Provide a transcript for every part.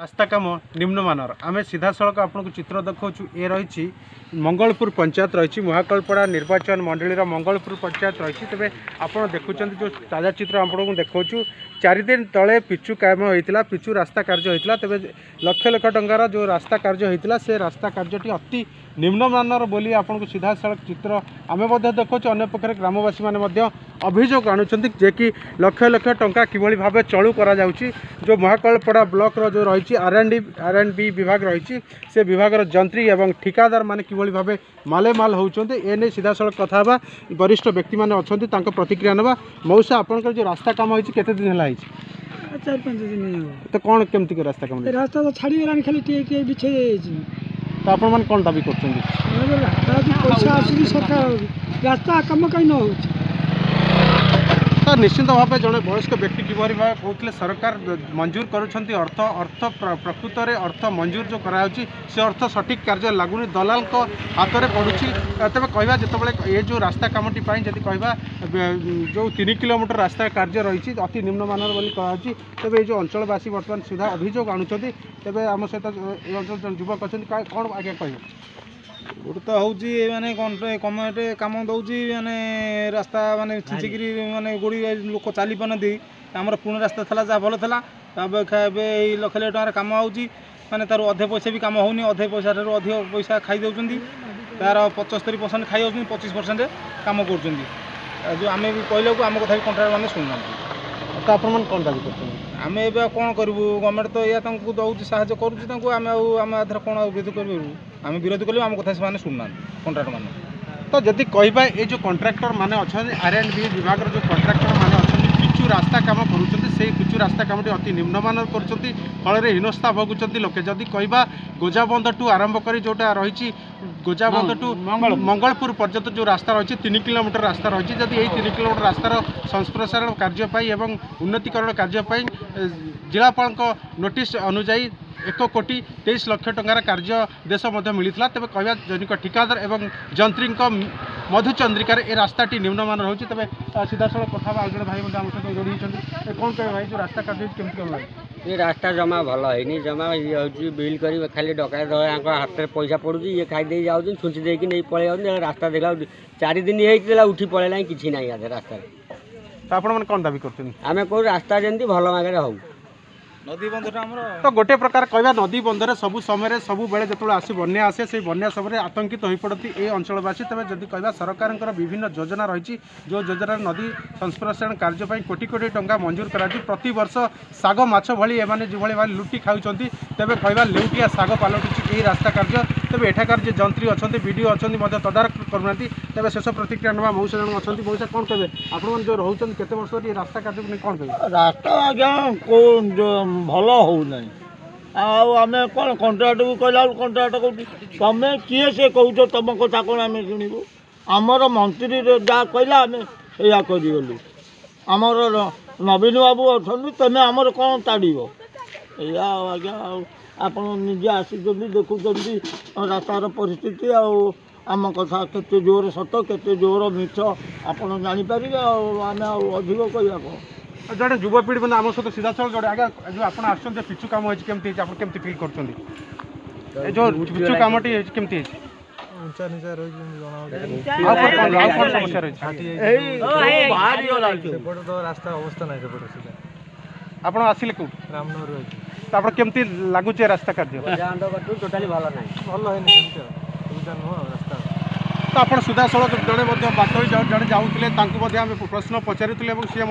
रास्ता कम निम्नमानर आम सीधा सड़क आपको चित्र देखु। ये रही मंगलपुर पंचायत रही महाकल्पड़ा निर्वाचन मंडलीर मंगलपुर पंचायत रही। तेज आप देखुं जो ताजा चित्र आपको देखु चारिदिन तले पिचु काम होता पिचु रास्ता कार्य होता। तेज लक्ष लक्ष टंकार जो रास्ता कार्य होता से रास्ता कार्यटी अति निम्नमानर बोली आपको सीधा सड़क चित्र आम देखु। अंपक्ष ग्रामवासी मैंने अभियोग आनुंट जे कि लक्ष लक्ष टंका किभली भाव चलू करा जो महाकल्पड़ा ब्लॉक रो जो रही आर एंड बी विभाग रही से विभाग जंत्री एवं ठिकादार माने किभली भाव मालेमाल होउछन्ते एने सीधा सड़क कथा बा वरिष्ठ व्यक्ति माने अछन्ते तांको प्रतिक्रिया नबा। मौसा आपनकर जो रास्ता काम होइछ केते दिन हला आइछ? 4-5 दिन हो। तो कोन केमति के रास्ता काम? रास्ता तो छाडी गेलान खाली टी बिछे जाइछ। तो आपन मान कोन दाबी करछन्ते? पैसा आसी सरकार रास्ता काम कहि न होछ। निश्चिंत भाव जड़े वयस्क व्यक्ति किपर भाव कहते सरकार मंजूर करुँच अर्थ अर्थ प्रकृत में अर्थ मंजूर जो कराई से अर्थ सठिक कार्य लगुनि दलाल हाथ में पड़ू। तेज कह जो ये जो रास्ता कामटी जदि कह जो 3 किलोमीटर रास्ता कार्य रही अति निम्नमानर बोली कहु। तेज ये जो अंचलवासी बर्तमान सुधा अभियोग आणुंच तेज आम सहित युवक अच्छा कौन आज्ञा कह गोटे तो हूँ मैंने कमेटी कम दौर मैंने रास्ता मानने छिंचिक मानने गोड़ी लोक चली पार ना आमर पुराना रास्ता था जहाँ भल था लक्ष लक्ष टकर कम हो मैंने तार अधे पैसा भी कम होनी अधे पैसा ठार अधिक पैसा खाई दे तार 75% खाई हो 25% कम कर जो आम कहला आम कथा भी कंट्राक्टर मैंने शुणुना। तो आप कौन दावी कर आम ए कौन करूँ गवर्नमेंट तो या दौर साहय कर कौन विरोध करें विरोध कलु आम कथा से शुणुना कंट्राक्टर मान। तो जदि कह ये जो कंट्राक्टर मैंने अच्छा आर एंड बी विभाग जो कंट्राक्टर मैंने अच्छा पिचु रास्ता काम कर पिचु रास्ता कामटी अति निम्नमानर कर हीनस्था भोगुंट लोके। जदि कह गोजाबंदर टू आरंभ कर जोटा रही गोजाबंदर टू मंगलपुर पर्यंत जो रास्ता रही 3 किलोमीटर रास्ता रही जदि यही 3 किलोमीटर रास्तार संस्प्रसारण कार्यपाई और उन्नतिकरण कार्यपाई जिलापाल नोटिस अनुजाई 1,23,00,000 टंकार कार्य देश मिलता। तेज कह जनिक ठिकादार एवं जंत्री मधुचंद्रिकार ए रास्ताटी निम्नमान रही। तेज सीधा सड़क कथा आज जन भाई आम सहित जोड़ी कौन कह भाई जो रास्ता कार्य कमी ये रास्ता जमा भल है जमा ये बिल कर खाली डकायत हाथ में पैसा पड़ू ये खाई जाऊँ छुंची देक नहीं पलि रास्ता देखा 4 दिन होता उठी पलैला कि ना रास्ता। तो आप कौन दावी कर आम कौ रास्ता जमी भल मागे हो नदी बंधर तो गोटे प्रकार कहवा नदी बंधर सबू समय सबू बेले जो आसी बन्या आसे से बन्या समय आतंकित हो पड़ती ये अंचलवासी। तेज जदि कह सरकार विभिन्न योजना रही जो योजना नदी संस्प्रसारण कार्यपाई कोटी कोटी टंका मंजूर कराई प्रति वर्ष साग माछ भली एमाने जो भाई लुटी खाऊँच तेज कह लेउटिया साग पलटुची यही रास्ता कार्य। तेज एठाकार जे जंत्री अच्छा वीडियो अच्छा तदारख करूना। तेज शेष प्रतिक्रिया ना मौसा जन अच्छा मौसा कौन कहे आप जो रोचन केत वर्ष रास्ता कार्य कौन कहे रास्ता आज भल हो ना आम कौन कंट्राक्टर को कहला कंट्राक्टर कौन तुम्हें किए से कौच तुम कथा कौन आम शुणु आमर मंत्री जहाँ कहला आम से करगलु आमर नवीन बाबू अच्छा तुम्हें आमर कौन ताड़ी या आज्ञा आप निजे आसिक देखुं रास्तार परिस्थिति आम कथा के जोर सत के जोर मिछ आप जापर आम अधिक कह कौन जड़े युवापीढ़ी मैंने आम सहित सीधा सड़क जो आगे जो आप आसुँचे पिचु कम होमती आप फिल कर जो पिचु कमटी कमी रास्ता अवस्था ना आप आसिले कौ रामनगर तो आप कमी लगुचे रास्ता कार्य टोटाली भल ना भल है। तो आप सीधा सड़क जड़े बातों जड़े जाऊँ प्रश्न पचारूले सी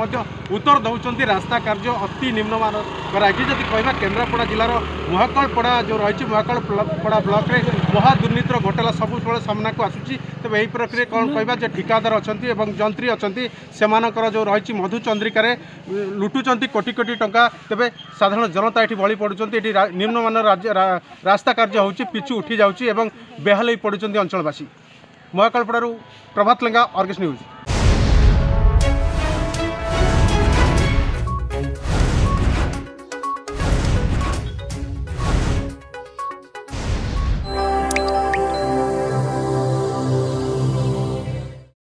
उत्तर दौरान रास्ता कार्य अति निम्नमान कराई। जब कह केन्द्रापड़ा जिलार महाकल्पड़ा जो रही महाकल्पड़ा ब्लॉक रे महादुर्नीतिर घोटाला सब बेले सामना को आसूची। तेज यही प्रक्रिया कौन कह ठिकादार अच्छा जंत्री अच्छा जो रही मधुचंद्रिकार लुटुंट कोटी कोटी टंका। तेज साधारण जनता ये भली पड़ुंट ये निम्नमान रास्ता कार्य हो पिचु उठी जाऊँगी और बेहाल पड़ुंट अंचलवासी। महाकल्पड़ू प्रभात लंगा, आर्गस न्यूज।